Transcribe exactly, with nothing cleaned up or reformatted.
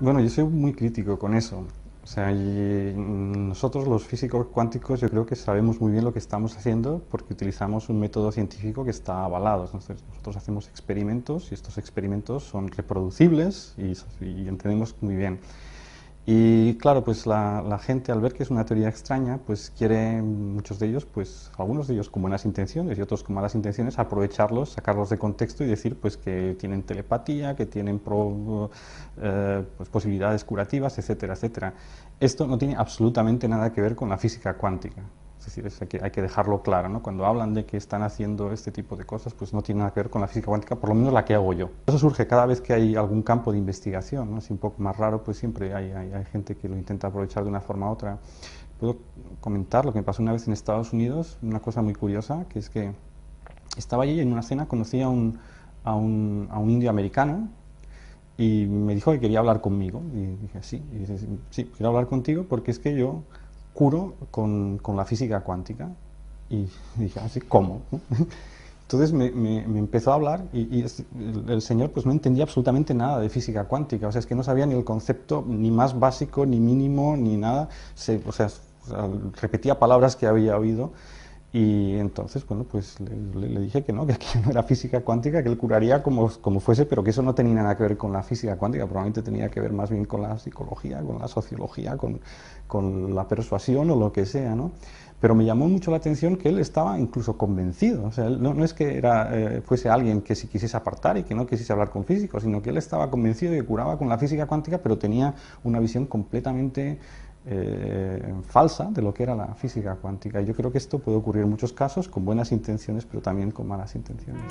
Bueno, yo soy muy crítico con eso. O sea, y nosotros los físicos cuánticos yo creo que sabemos muy bien lo que estamos haciendo porque utilizamos un método científico que está avalado. Entonces, nosotros hacemos experimentos y estos experimentos son reproducibles y, y entendemos muy bien. Y claro, pues la, la gente al ver que es una teoría extraña, pues quiere, muchos de ellos, pues algunos de ellos con buenas intenciones y otros con malas intenciones, aprovecharlos, sacarlos de contexto y decir pues que tienen telepatía, que tienen pro, eh, pues, posibilidades curativas, etcétera, etcétera. Esto no tiene absolutamente nada que ver con la física cuántica. Es decir, es, hay, que, hay que dejarlo claro, ¿no? Cuando hablan de que están haciendo este tipo de cosas, pues no tiene nada que ver con la física cuántica, por lo menos la que hago yo. Eso surge cada vez que hay algún campo de investigación, ¿no? Es un poco más raro, pues siempre hay, hay, hay gente que lo intenta aprovechar de una forma u otra. Puedo comentar lo que me pasó una vez en Estados Unidos, una cosa muy curiosa, que es que estaba allí en una cena, conocí a un, a un, a un indio americano, y me dijo que quería hablar conmigo, y dije, sí, y dice, sí, quiero hablar contigo porque es que yo curo con, con la física cuántica, y dije, así, ¿cómo? Entonces me, me, me empezó a hablar y, y el, el señor pues no entendía absolutamente nada de física cuántica, o sea, es que no sabía ni el concepto ni más básico, ni mínimo, ni nada, se, o sea, repetía palabras que había oído, y entonces, bueno, pues le, le dije que no, que aquello no era física cuántica, que él curaría como, como fuese, pero que eso no tenía nada que ver con la física cuántica, probablemente tenía que ver más bien con la psicología, con la sociología, con, con la persuasión o lo que sea, ¿no? Pero me llamó mucho la atención que él estaba incluso convencido, o sea, él no, no es que era, eh, fuese alguien que si quisiese apartar y que no quisiese hablar con físicos, sino que él estaba convencido de que curaba con la física cuántica, pero tenía una visión completamente Eh, falsa de lo que era la física cuántica. Yo creo que esto puede ocurrir en muchos casos, con buenas intenciones, pero también con malas intenciones.